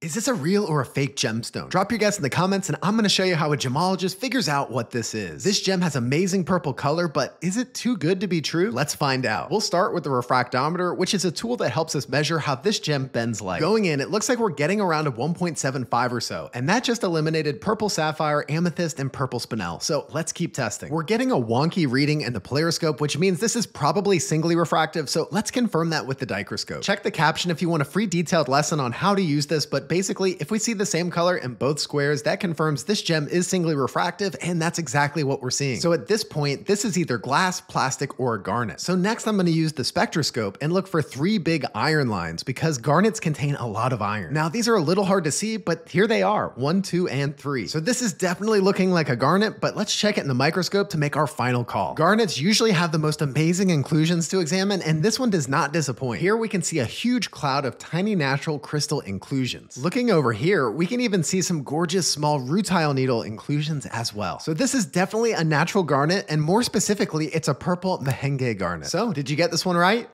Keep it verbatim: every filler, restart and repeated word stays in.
Is this a real or a fake gemstone? Drop your guess in the comments and I'm gonna show you how a gemologist figures out what this is. This gem has amazing purple color, but is it too good to be true? Let's find out. We'll start with the refractometer, which is a tool that helps us measure how this gem bends light. Going in, it looks like we're getting around a one point seven five or so, and that just eliminated purple sapphire, amethyst, and purple spinel. So let's keep testing. We're getting a wonky reading in the polariscope, which means this is probably singly refractive, so let's confirm that with the dichroscope. Check the caption if you want a free detailed lesson on how to use this, but basically, if we see the same color in both squares, that confirms this gem is singly refractive, and that's exactly what we're seeing. So at this point, this is either glass, plastic, or garnet. So next I'm gonna use the spectroscope and look for three big iron lines because garnets contain a lot of iron. Now these are a little hard to see, but here they are, one, two, and three. So this is definitely looking like a garnet, but let's check it in the microscope to make our final call. Garnets usually have the most amazing inclusions to examine, and this one does not disappoint. Here we can see a huge cloud of tiny natural crystal inclusions. Looking over here, we can even see some gorgeous small rutile needle inclusions as well. So this is definitely a natural garnet, and more specifically, it's a purple Mahenge garnet. So did you get this one right?